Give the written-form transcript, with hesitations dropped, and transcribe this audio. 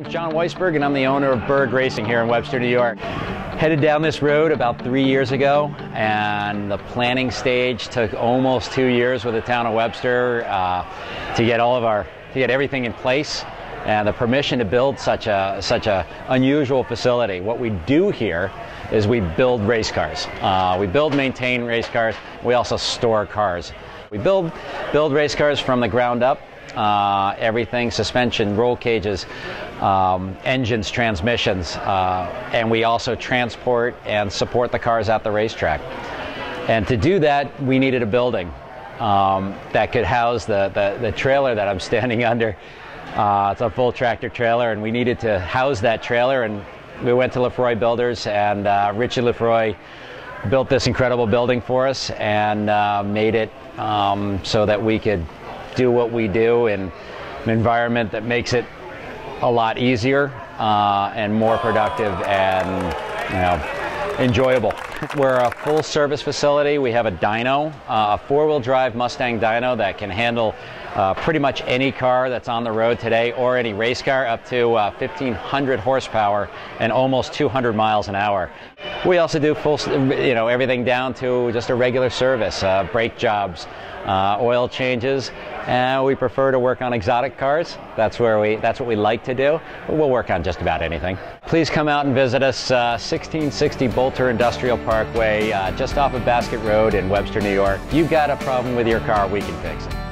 name's John Weisberg, and I'm the owner of Berg Racing here in Webster, New York. Headed down this road about 3 years ago, and the planning stage took almost 2 years with the town of Webster to get everything in place and the permission to build such a unusual facility. What we do here is we build race cars. We build, maintain race cars. We also store cars. We build race cars from the ground up. Everything, suspension, roll cages, engines, transmissions, and we also transport and support the cars at the racetrack. And to do that, we needed a building that could house the trailer that I'm standing under. It's a full tractor trailer, and we needed to house that trailer, and we went to LeFrois Builders, and Richie LeFrois built this incredible building for us and made it so that we could do what we do in an environment that makes it a lot easier and more productive and, you know, enjoyable. We're a full service facility. We have a dyno, a four-wheel drive Mustang dyno that can handle pretty much any car that's on the road today, or any race car, up to 1,500 horsepower and almost 200 miles an hour. We also do full, everything down to just a regular service, brake jobs, oil changes, and we prefer to work on exotic cars. That's what we like to do. But we'll work on just about anything. Please come out and visit us, 1660 Bolter Industrial Parkway, just off of Basket Road in Webster, New York. If you've got a problem with your car, we can fix it.